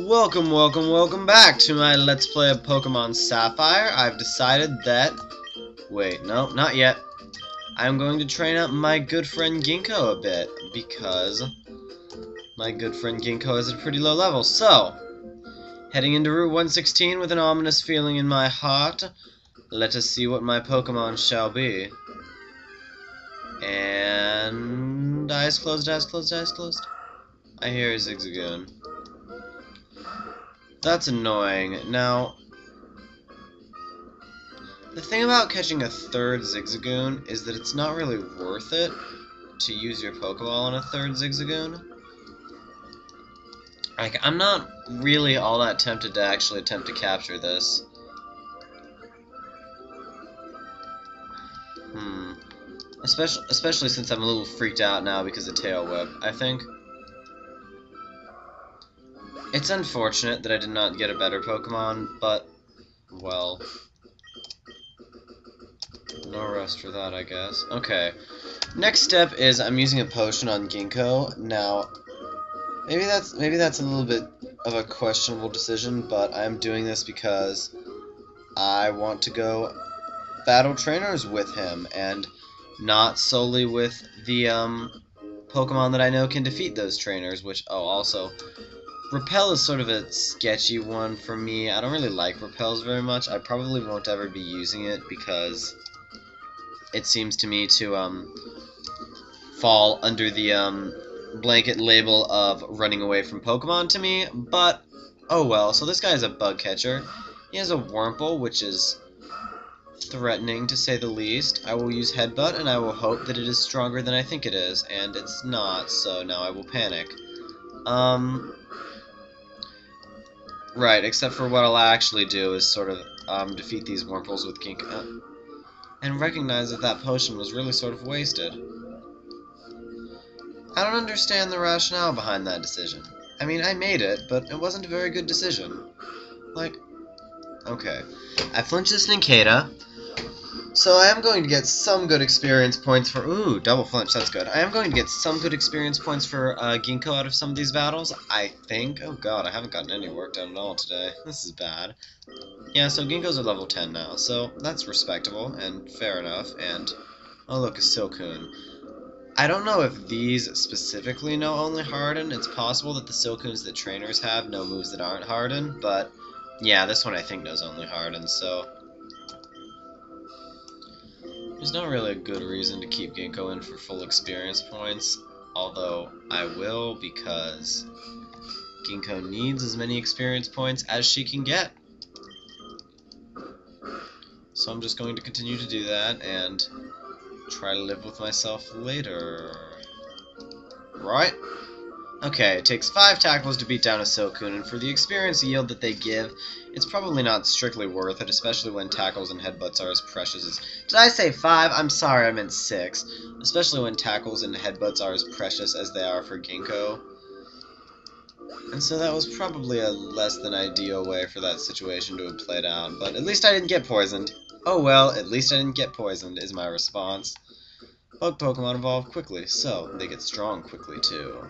Welcome back to my Let's Play of Pokemon Sapphire. I've decided that... Wait, no, not yet. I'm going to train up my good friend Ginkgo a bit, because my good friend Ginkgo is at a pretty low level. So, heading into Route 116 with an ominous feeling in my heart, let us see what my Pokemon shall be. And... eyes closed, eyes closed, eyes closed. I hear a Zigzagoon. That's annoying. Now, the thing about catching a third Zigzagoon is that it's not really worth it to use your Pokeball on a third Zigzagoon. Like, I'm not really all that tempted to actually attempt to capture this. Especially since I'm a little freaked out now because of Tail Whip, I think. It's unfortunate that I did not get a better Pokemon, but, well, no rest for that, I guess. Okay, next step is I'm using a potion on Ginkgo. Now, maybe that's a little bit of a questionable decision, but I'm doing this because I want to go battle trainers with him, and not solely with the Pokemon that I know can defeat those trainers, which, oh, also... Repel is sort of a sketchy one for me. I don't really like repels very much. I probably won't ever be using it because it seems to me to fall under the blanket label of running away from Pokemon to me, but oh well. So this guy is a bug catcher. He has a Wurmple, which is threatening to say the least. I will use Headbutt and I will hope that it is stronger than I think it is, and it's not, so now I will panic. Right, except for what I'll actually do is sort of defeat these Wurmples with Ginkgo, and recognize that that potion was really sort of wasted. I don't understand the rationale behind that decision. I mean, I made it, but it wasn't a very good decision. Like, okay. I flinched this Nincada, so I am going to get some good experience points for... Ooh, double flinch, that's good. I am going to get some good experience points for Ginkgo out of some of these battles, I think. Oh god, I haven't gotten any work done at all today. This is bad. Yeah, so Ginkgo's at level 10 now, so that's respectable and fair enough. And, oh look, a Silcoon. I don't know if these specifically know only Harden. It's possible that the Silcoons that trainers have know moves that aren't Harden, but yeah, this one I think knows only Harden, so... There's not really a good reason to keep Ginkgo in for full experience points, although I will because Ginkgo needs as many experience points as she can get. So I'm just going to continue to do that and try to live with myself later. Right? Okay, it takes 5 tackles to beat down a Silcoon, and for the experience yield that they give, it's probably not strictly worth it, especially when tackles and headbutts are as precious as... Did I say 5? I'm sorry, I meant 6. Especially when tackles and headbutts are as precious as they are for Ginkgo. And so that was probably a less than ideal way for that situation to have played out, but at least I didn't get poisoned. Oh well, at least I didn't get poisoned, is my response. Bug Pokemon evolve quickly, so they get strong quickly too.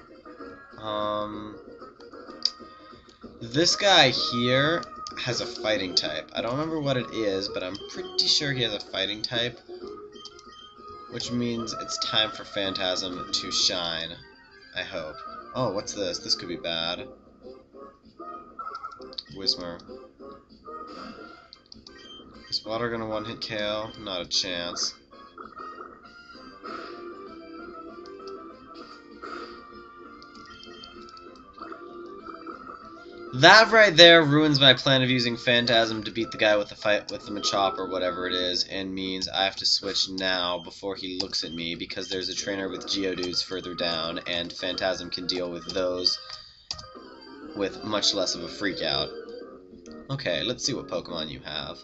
This guy here has a fighting type. I don't remember what it is, but I'm pretty sure he has a fighting type, which means it's time for Phantasm to shine, I hope. Oh, what's this? This could be bad. Whismur. Is water gonna one-hit KO? Not a chance. That right there ruins my plan of using Phantasm to beat the guy with the fight with the Machop or whatever it is, and means I have to switch now before he looks at me, because there's a trainer with Geodudes further down, and Phantasm can deal with those with much less of a freak out. Okay, let's see what Pokemon you have.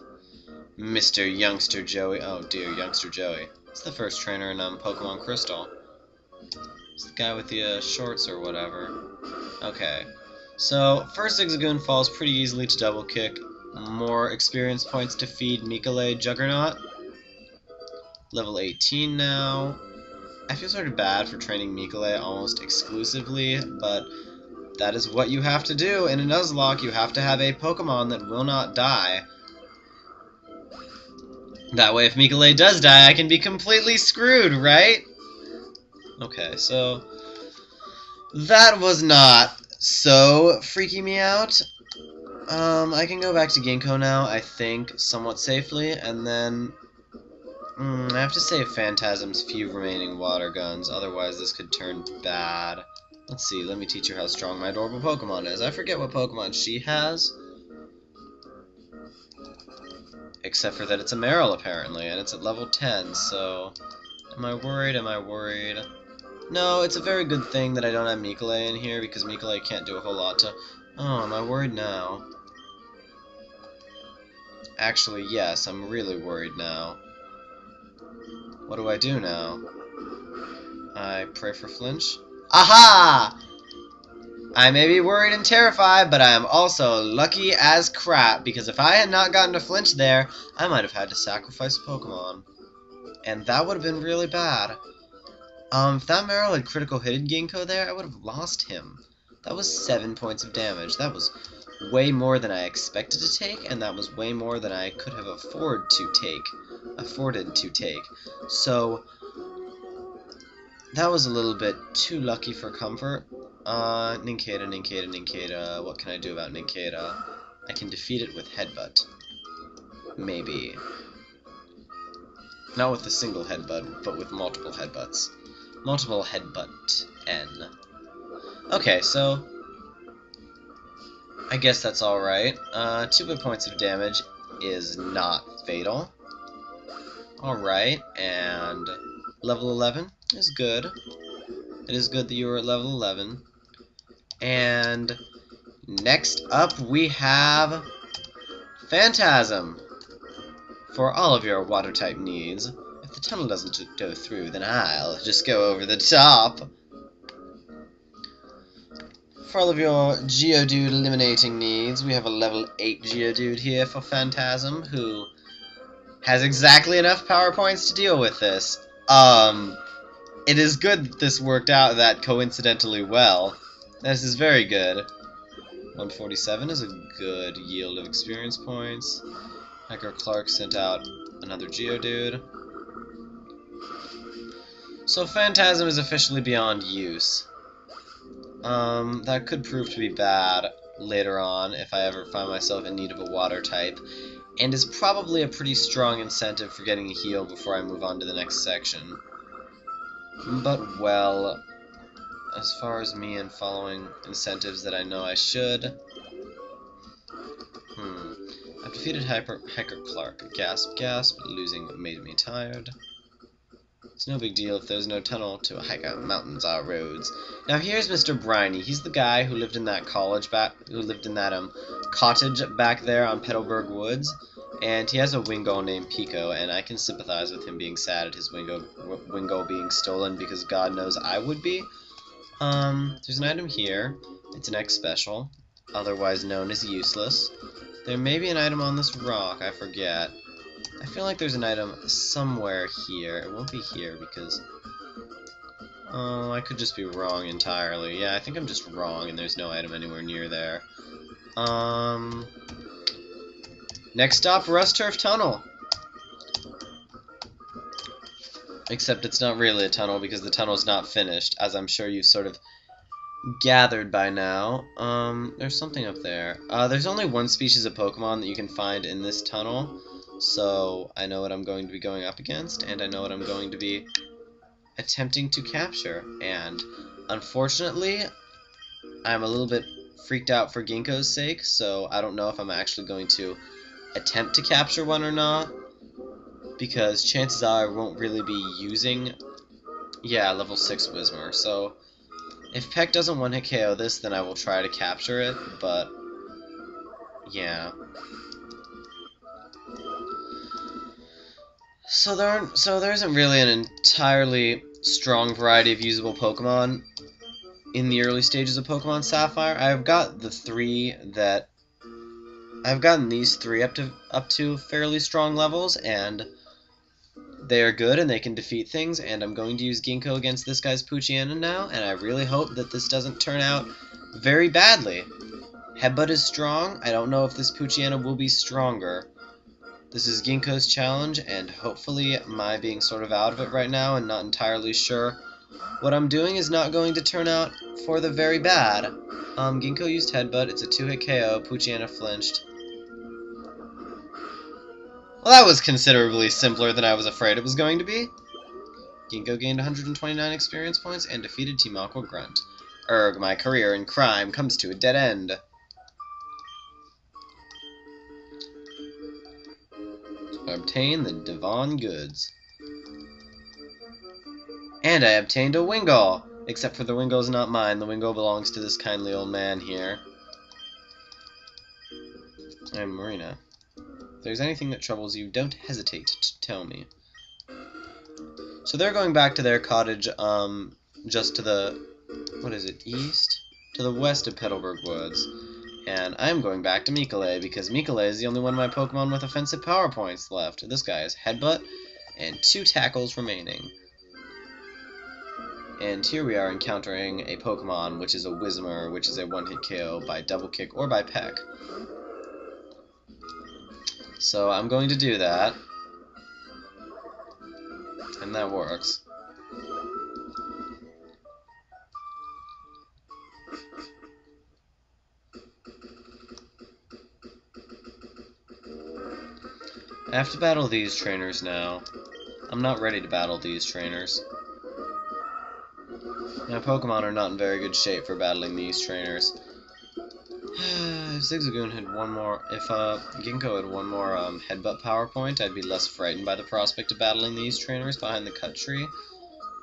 Mr. Youngster Joey. Oh dear, Youngster Joey. It's the first trainer in Pokemon Crystal. It's the guy with the shorts or whatever. Okay. So, first Zigzagoon falls pretty easily to double kick. More experience points to feed Mikolay Juggernaut. Level 18 now. I feel sort of bad for training Mikolay almost exclusively, but that is what you have to do in a Nuzlocke. You have to have a Pokemon that will not die. That way, if Mikolay does die, I can be completely screwed, right? Okay, so that was not so freaking me out. I can go back to Ginkgo now, I think, somewhat safely, and then I have to save Phantasm's few remaining water guns, otherwise this could turn bad. Let's see, let me teach her how strong my adorable Pokemon is. I forget what Pokemon she has. Except for that it's a Marill, apparently, and it's at level 10, so... Am I worried? Am I worried? No, it's a very good thing that I don't have Mikolay in here, because Mikolay can't do a whole lot to... Oh, am I worried now? Actually, yes, I'm really worried now. What do I do now? I pray for flinch? Aha! I may be worried and terrified, but I am also lucky as crap, because if I had not gotten a flinch there, I might have had to sacrifice a Pokemon. And that would have been really bad. If that Marill had critical hitted Ginkgo there, I would have lost him. That was 7 points of damage. That was way more than I expected to take, and that was way more than I could have afforded to take. So, that was a little bit too lucky for comfort. Ninkada, what can I do about Ninkada? I can defeat it with Headbutt. Maybe. Not with a single Headbutt, but with multiple Headbutts. Multiple Headbutt N. Okay, so... I guess that's alright. 2 points of damage is not fatal. Alright, and... Level 11 is good. It is good that you are at level 11. And next up we have Phantasm for all of your water type needs. If the tunnel doesn't go through, then I'll just go over the top. For all of your Geodude eliminating needs, we have a level 8 Geodude here for Phantasm, who has exactly enough power points to deal with this. It is good that this worked out that coincidentally well. This is very good. 147 is a good yield of experience points. Hacker Clark sent out another Geodude. So Phantasm is officially beyond use. That could prove to be bad later on if I ever find myself in need of a water type, and is probably a pretty strong incentive for getting a heal before I move on to the next section. But, well, as far as me and following incentives that I know I should... I've defeated Hacker Clark. Gasp, gasp, losing made me tired. It's no big deal if there's no tunnel to Hacker Mountains are roads. Now here's Mr. Briney. He's the guy who lived in that cottage back there on Petalburg Woods. And he has a Wingull named Pico, and I can sympathize with him being sad at his Wingull being stolen, because God knows I would be. There's an item here. It's an X special, otherwise known as useless. There may be an item on this rock, I forget. I feel like there's an item somewhere here. It won't be here, because... Oh, I could just be wrong entirely. Yeah, I think I'm just wrong, and there's no item anywhere near there. Next stop, Rustboro Tunnel. Except it's not really a tunnel because the tunnel's not finished, as I'm sure you've sort of gathered by now. There's something up there. There's only one species of Pokemon that you can find in this tunnel, so I know what I'm going to be going up against, and I know what I'm going to be attempting to capture. And unfortunately, I'm a little bit freaked out for Ginkgo's sake, so I don't know if I'm actually going to attempt to capture one or not, because chances are I won't really be using... Yeah, level 6 Whismur, so if Peck doesn't one-hit KO this, then I will try to capture it, but yeah. So there isn't really an entirely strong variety of usable Pokemon in the early stages of Pokemon Sapphire. I've gotten these three up to fairly strong levels, and they are good, and they can defeat things, and I'm going to use Ginkgo against this guy's Poochyena now, and I really hope that this doesn't turn out very badly. Headbutt is strong. I don't know if this Poochyena will be stronger. This is Ginkgo's challenge, and hopefully my being sort of out of it right now and not entirely sure what I'm doing is not going to turn out for the very bad. Ginkgo used Headbutt. It's a 2-hit KO. Poochyena flinched. Well, that was considerably simpler than I was afraid it was going to be. Ginkgo gained 129 experience points and defeated Team Aqua Grunt. Erg, my career in crime comes to a dead end. Obtain the Devon goods. And I obtained a Wingull! Except for the Wingull's not mine. The Wingull belongs to this kindly old man here. I'm Marina. If there's anything that troubles you, don't hesitate to tell me. So they're going back to their cottage, just to the... what is it, east? To the west of Petalburg Woods. And I'm going back to Mikolay, because Mikolay is the only one of my Pokemon with offensive power points left. This guy is Headbutt, and 2 tackles remaining. And here we are encountering a Pokemon, which is a Whismur, which is a 1-hit KO by Double Kick or by Peck. So I'm going to do that. And that works. I have to battle these trainers now. I'm not ready to battle these trainers. My Pokemon are not in very good shape for battling these trainers. If Zigzagoon had one more... if Ginkgo had one more Headbutt PowerPoint, I'd be less frightened by the prospect of battling these trainers behind the cut tree.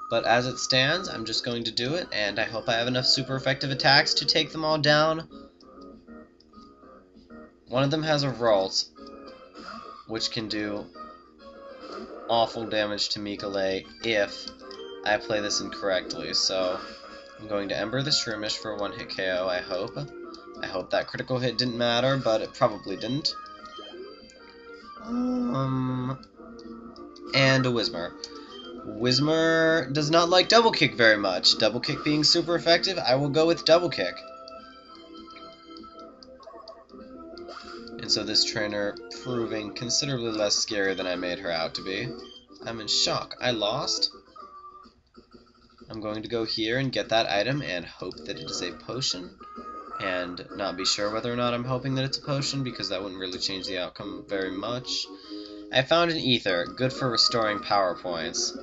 But as it stands, I'm just going to do it, and I hope I have enough super effective attacks to take them all down. One of them has a Ralt, which can do awful damage to Mikolay if I play this incorrectly. So I'm going to Ember the Shroomish for a 1-hit KO, I hope. I hope that critical hit didn't matter, but it probably didn't. And a Whismur. Whismur does not like Double Kick very much. Double Kick being super effective, I will go with Double Kick. And so this trainer proving considerably less scary than I made her out to be. I'm in shock. I lost. I'm going to go here and get that item and hope that it is a potion. And not be sure whether or not I'm hoping that it's a potion, because that wouldn't really change the outcome very much. I found an ether, good for restoring power points.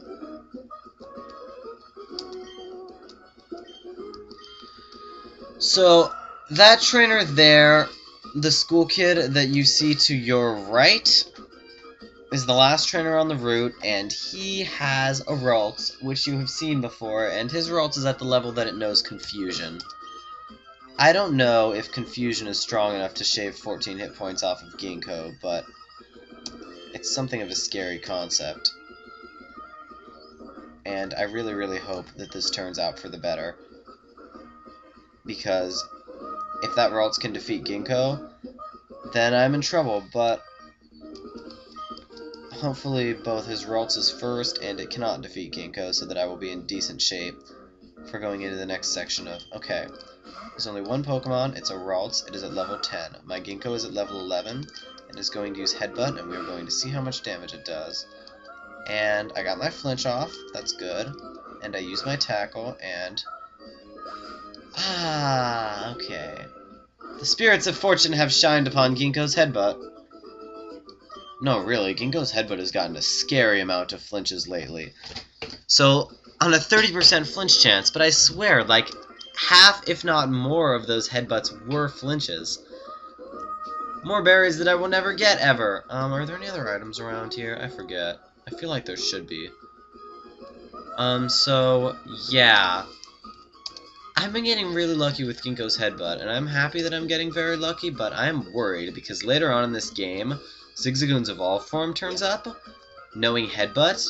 So that trainer there, the school kid that you see to your right, is the last trainer on the route, and he has a Ralt, which you have seen before, and his Ralt is at the level that it knows Confusion. I don't know if Confusion is strong enough to shave 14 hit points off of Ginkgo, but it's something of a scary concept. And I really, really hope that this turns out for the better. Because if that Ralts can defeat Ginkgo, then I'm in trouble, but hopefully both his Ralts is first, and it cannot defeat Ginkgo, so that I will be in decent shape for going into the next section of... okay. There's only one Pokemon, it's a Ralts, it is at level 10. My Ginkgo is at level 11, and is going to use Headbutt, and we are going to see how much damage it does. And I got my flinch off, that's good. And I use my tackle, and... ah, okay. The spirits of fortune have shined upon Ginkgo's Headbutt. No, really, Ginkgo's Headbutt has gotten a scary amount of flinches lately. So, on a 30% flinch chance, but I swear, like... half, if not more, of those Headbutts were flinches. More berries that I will never get, ever. Are there any other items around here? I forget. I feel like there should be. So, yeah. I've been getting really lucky with Ginkgo's Headbutt, and I'm happy that I'm getting very lucky, but I'm worried, because later on in this game, Zigzagoon's Evolve form turns up, knowing Headbutt,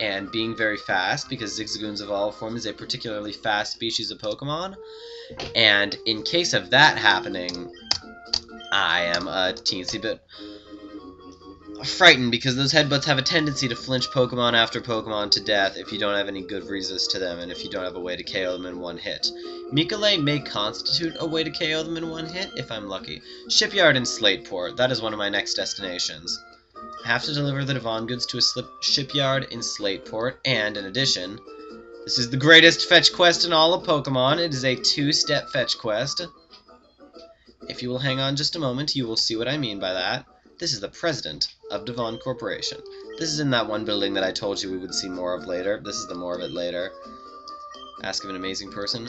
and being very fast, because Zigzagoon's Evolve form is a particularly fast species of Pokemon. And in case of that happening, I am a teensy bit frightened because those headbutts have a tendency to flinch Pokemon after Pokemon to death if you don't have any good resist to them and if you don't have a way to KO them in one hit. Mikolay may constitute a way to KO them in one hit if I'm lucky. Shipyard in Slateport, that is one of my next destinations. I have to deliver the Devon goods to a shipyard in Slateport, and in addition, this is the greatest fetch quest in all of Pokemon. It is a 2-step fetch quest. If you will hang on just a moment, you will see what I mean by that. This is the president of Devon Corporation. This is in that one building that I told you we would see more of later. This is the more of it later. Ask of an amazing person.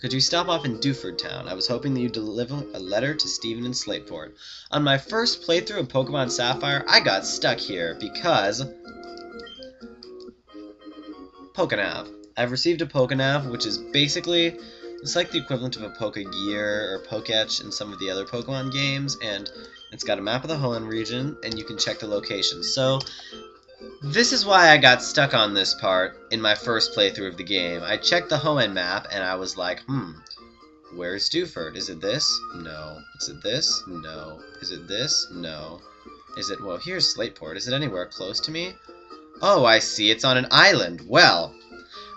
Could you stop off in Dewford Town? I was hoping that you'd deliver a letter to Steven in Slateport. On my first playthrough of Pokemon Sapphire, I got stuck here because... PokéNav. I've received a PokéNav, which is basically... It's like the equivalent of a Pokegear or Poketch in some of the other Pokemon games, and it's got a map of the Hoenn region, and you can check the location. So, this is why I got stuck on this part in my first playthrough of the game. I checked the Hoenn map, and I was like, where's Dewford? Is it this? No. Is it this? No. Is it this? No. Is it, well, here's Slateport. Is it anywhere close to me? Oh, I see. It's on an island. Well,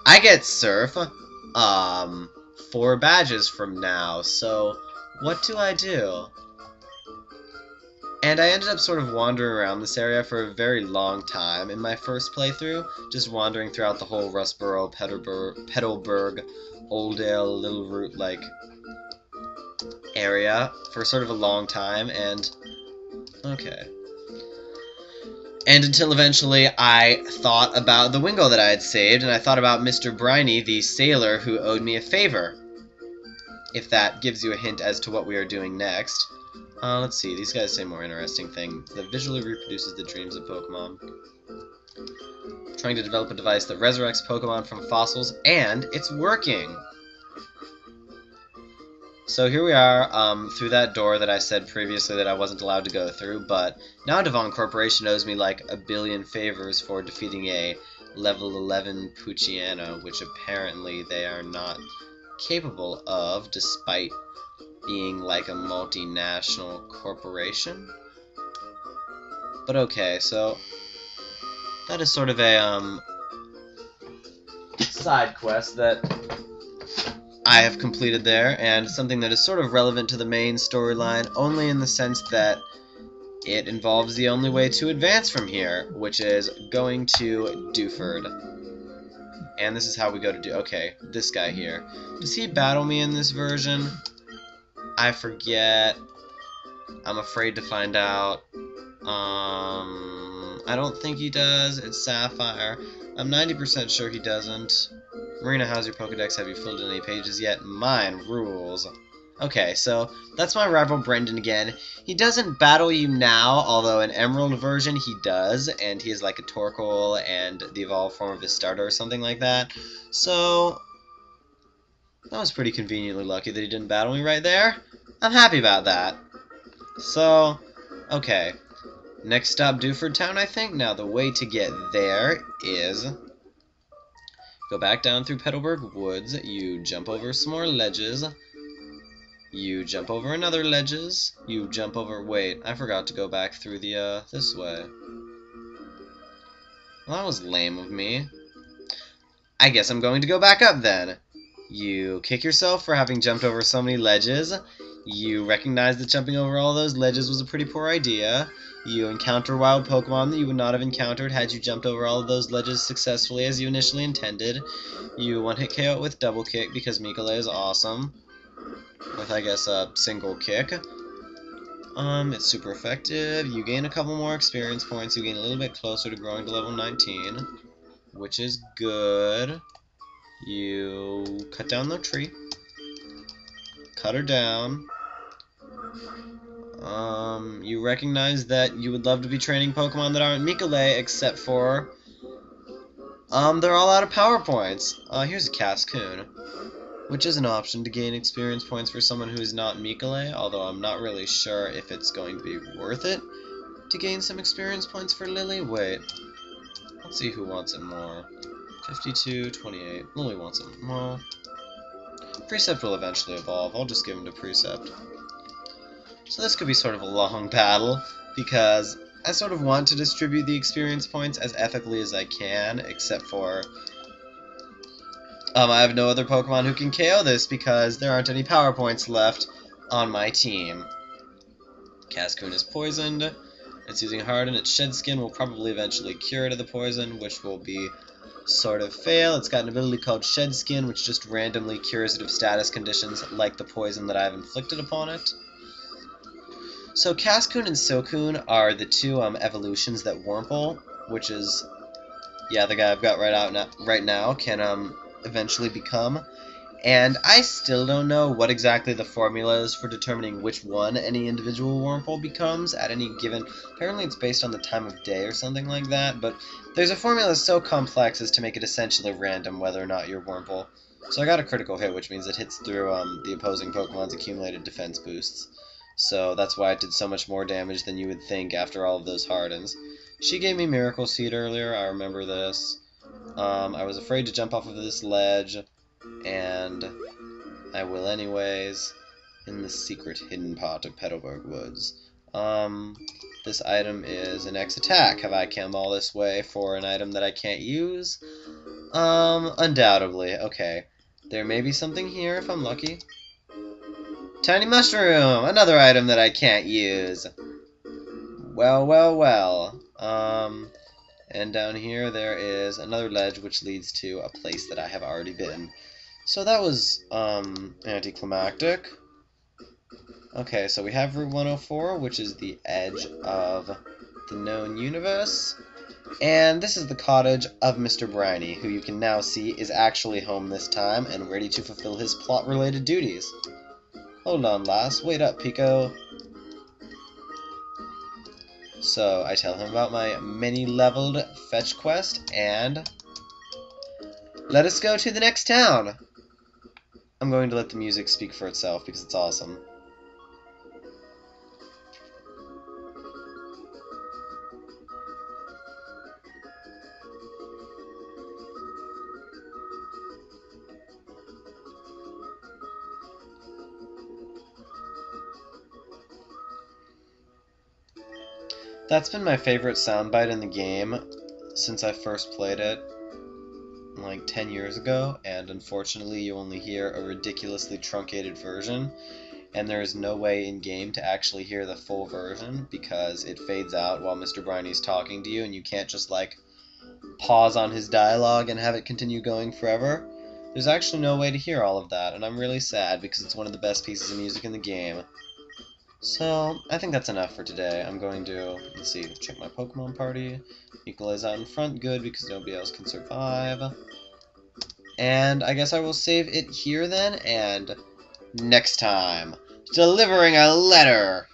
I get Surf, 4 badges from now, so what do I do? And I ended up sort of wandering around this area for a very long time in my first playthrough, just wandering throughout the whole Rustboro, Petalburg, Oldale, Little Root, like, area for sort of a long time, and... okay. And until eventually I thought about the Wingo that I had saved, and I thought about Mr. Briney, the sailor who owed me a favor. If that gives you a hint as to what we are doing next. Let's see, these guys say more interesting things. That visually reproduces the dreams of Pokemon. Trying to develop a device that resurrects Pokemon from fossils, and it's working! So here we are, through that door that I said previously that I wasn't allowed to go through, but now Devon Corporation owes me like a billion favors for defeating a level 11 Poochyena, which apparently they are not capable of, despite being like a multinational corporation. But okay, so that is sort of a side quest that... I have completed there, and something that is sort of relevant to the main storyline, only in the sense that it involves the only way to advance from here, which is going to Dewford. And this is how we go to okay, this guy here. Does he battle me in this version? I forget. I'm afraid to find out. I don't think he does. It's Sapphire. I'm 90% sure he doesn't. Marina, how's your Pokedex? Have you filled in any pages yet? Mine rules. Okay, so that's my rival Brendan again. He doesn't battle you now, although in Emerald version he does, and he is like a Torkoal and the evolved form of his starter or something like that. So, that was pretty conveniently lucky that he didn't battle me right there. I'm happy about that. So, okay. Next stop, Dewford Town, I think. Now, the way to get there is... Go back down through Petalburg Woods, you jump over some more ledges, you jump over another ledges, you jump over... Wait, I forgot to go back through the, this way. Well, that was lame of me. I guess I'm going to go back up then. You kick yourself for having jumped over so many ledges, you recognize that jumping over all those ledges was a pretty poor idea, you encounter wild Pokemon that you would not have encountered had you jumped over all of those ledges successfully as you initially intended, you one-hit KO it with double kick because Mikolay is awesome, with I guess a single kick. It's super effective, you gain a couple more experience points, you gain a little bit closer to growing to level 19, which is good. You cut down the tree, cut her down. You recognize that you would love to be training Pokemon that aren't Mikolay, except for... they're all out of PowerPoints. Here's a Cascoon, which is an option to gain experience points for someone who is not Mikolay, although I'm not really sure if it's going to be worth it to gain some experience points for Lily. Wait, let's see who wants it more. 52, 28, Lily wants it more. Precept will eventually evolve, I'll just give him to Precept. So this could be sort of a long battle, because I sort of want to distribute the experience points as ethically as I can, except for I have no other Pokemon who can KO this because there aren't any power points left on my team. Cascoon is poisoned. It's using Harden. Its Shed Skin will probably eventually cure it of the poison, which will be sort of fail. It's got an ability called Shed Skin, which just randomly cures it of status conditions like the poison that I've inflicted upon it. So Cascoon and Silcoon are the two evolutions that Wurmple, which is, yeah, the guy I've got right now, can eventually become. And I still don't know what exactly the formula is for determining which one any individual Wurmple becomes at any given... Apparently it's based on the time of day or something like that, but there's a formula so complex as to make it essentially random whether or not you're Wurmple. So I got a critical hit, which means it hits through the opposing Pokemon's accumulated defense boosts. So that's why it did so much more damage than you would think after all of those hardens. She gave me Miracle Seed earlier, I remember this. I was afraid to jump off of this ledge, and I will anyways, in the secret hidden pot of Petalburg Woods. This item is an X attack. Have I come all this way for an item that I can't use? Undoubtedly. Okay. There may be something here if I'm lucky. Tiny Mushroom! Another item that I can't use! Well, well, well. And down here there is another ledge which leads to a place that I have already been. So that was, anticlimactic. Okay, so we have Route 104, which is the edge of the known universe. And this is the cottage of Mr. Briney, who you can now see is actually home this time and ready to fulfill his plot-related duties. Hold on, lass. Wait up, Pico. So, I tell him about my many-leveled fetch quest, and... let us go to the next town! I'm going to let the music speak for itself, because it's awesome. That's been my favorite soundbite in the game since I first played it like 10 years ago, and unfortunately you only hear a ridiculously truncated version, and there is no way in game to actually hear the full version because it fades out while Mr. Briney's talking to you, and you can't just like pause on his dialogue and have it continue going forever. There's actually no way to hear all of that, and I'm really sad because it's one of the best pieces of music in the game. So, I think that's enough for today. I'm going to, let's see, check my Pokemon party. Mikolay's out in front, good, because nobody else can survive. And I guess I will save it here then, and next time, delivering a letter!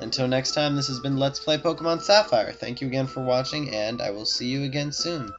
Until next time, this has been Let's Play Pokemon Sapphire. Thank you again for watching, and I will see you again soon.